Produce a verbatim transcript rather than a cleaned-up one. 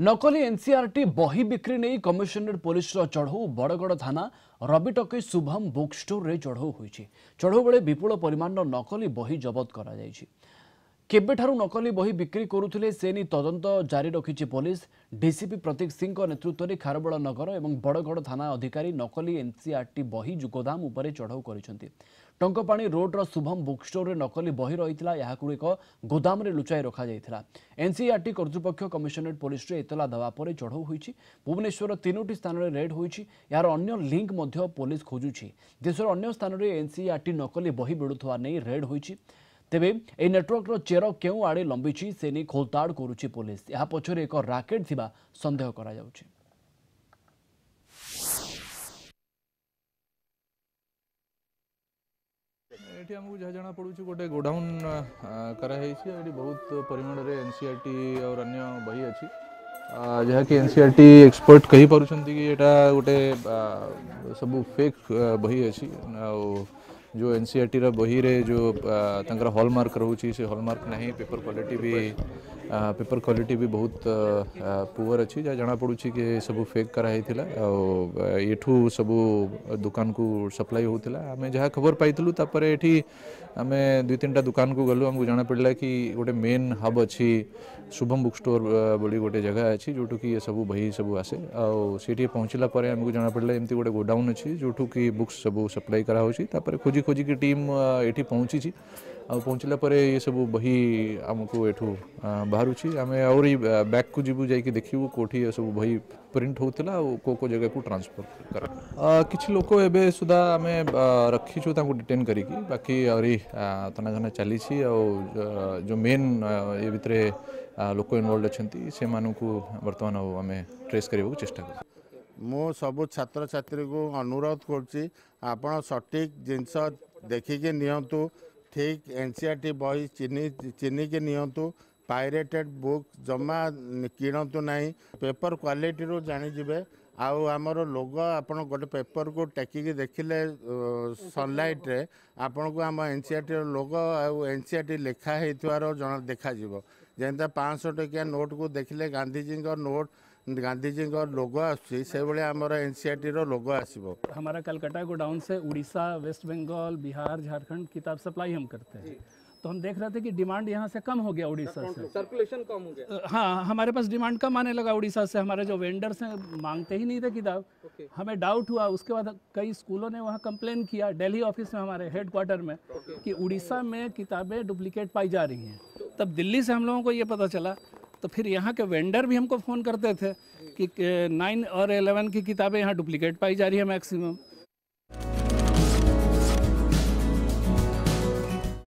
नकली एनसीईआरटी बही बिक्री नहीं कमिशनरेट पुलिस चढ़ऊ बड़गड़ थाना रबिटके शुभम बुक स्टोर रे चढ़ऊ होई। चढ़ऊ बेले विपुल परिमाण नकली बही जबत करा जायछि। केबेठारू नकली बही बिक्री करुथिले सेनी तदंत जारी रखिछि पुलिस। डीसीपी प्रतीक सिंह को नेतृत्व में खारबड़ा नगर और बड़गड़ थाना अधिकारी नकली एनसीईआरटी बही जुगोदाम उपरे चढ़ऊ करिसेंति। टंकपाणी रोडर शुभम बुक स्टोर में नकली बही रही था। यह एक गोदाम में लुचाई रखा जाता। एनसीईआरटी कर्तृपक्ष कमिशनरेट पुलिस एतला देवा पर चढ़ऊ हो। भुवनेश्वर तीनोटी स्थान में रेड होई। यार अन्य लिंक मध्य पुलिस खोजुछि। देशर अन्य स्थान में एनसीईआरटी नकली बही बेड़ुवा नहीं रेड होई। तेबे ए नेटवर्क चेर क्यों आड़े लंबी से नहीं खोलताड़ करुछि पुलिस। यह पछरे एक राकेट थिबा संदेह करा जाउछि। ये आमको जहाँ जाना पड़ू गोटे गोडाउन कराई बहुत परिमाण रे एनसीईआरटी और अन्य बही अच्छी जहाँकि एनसीईआरटी एक्सपर्ट कही पार्टी कि यहाँ गोटे सब फेक बही अच्छी। जो एनसीईआरटी रा बही रे जो तंगरा हॉलमार्क रोचे से हॉलमार्क नहीं पेपर क्वालिटी भी पेपर क्वालिटी भी बहुत पुअर अच्छी। जहाँ जाना पड़ू कि सब फेक कराई और यूँ सबू दुकान को सप्लाई होता। आम जहाँ खबर पाइलु तापर ये आम दुई तीन टा दुकान को गलु। आमको जाना पड़ा कि गोटे मेन हब अच्छी शुभम बुक स्टोर बोली गोटे जगह अच्छी जोटू कि ये सब बही सब आसे। आठ पहुँचला आमको जाना पड़ा एमती गोटे गोडाउन अच्छी जोटू कि बुक्स सब सप्लाई कराऊपर खोजी खोजी की टीम ये पहुँची। आ पहुँचला ये सब बही आमको एठू बाहर आम आउरी बैक को जीव जा देखू कौटी ये सब बही प्रिंट होता और को को जगह को ट्रांसफर कर किसी लोक एवं सुधा आम रखीचु डिटेन करी बाकी आउरी तनाघना चली जो मेन ये भितर लोक इनवल्व अच्छा से बर्तमान आम ट्रेस करने को चेष्टा कर। मो सबु छात्र छात्री को अनुरोध करछि आपण सटीक जिनस देखिके नियंतु। ठीक एनसीईआरटी बही चिन्ह चिन्हिके नियंतु। पायरेटेड बुक जमा किणतु नहीं। पेपर क्वालिटी रो जानि जिवे। आउ आमर लोगो आपण गोटे पेपर को टेकिके देखिले सनलाइट रे आपण को आम एनसीईआरटी रो लोगो आउ एनसीईआरटी लिखा हेतुवारो जण देखा जिवो। जेंता पाँच सौ टकिया नोट को देखिले गांधीजी को नोट गांधीजी का लोगो आसी से हमारा एनसीईआरटी रो लोगो आसो। हमारा कलकत्ता गोडाउन से उड़ीसा, वेस्ट बंगाल, बिहार, झारखंड किताब सप्लाई हम करते हैं। तो हम देख रहे थे कि डिमांड यहाँ से कम हो गया उड़ीसा से, सर्कुलेशन कम हो गया। हाँ, हमारे पास डिमांड कम आने लगा उड़ीसा से। हमारे जो वेंडर्स हैं मांगते ही नहीं थे किताब। हमें डाउट हुआ। उसके बाद कई स्कूलों ने वहाँ कंप्लेन किया दिल्ली ऑफिस में, हमारे हेड क्वार्टर में, कि उड़ीसा में किताबें डुप्लीकेट पाई जा रही हैं। तब दिल्ली से हम लोगों को ये पता चला। तो फिर यहाँ के वेंडर भी हमको फ़ोन करते थे कि नाइन और एलेवन की किताबें यहाँ डुप्लीकेट पाई जा रही है मैक्सिमम।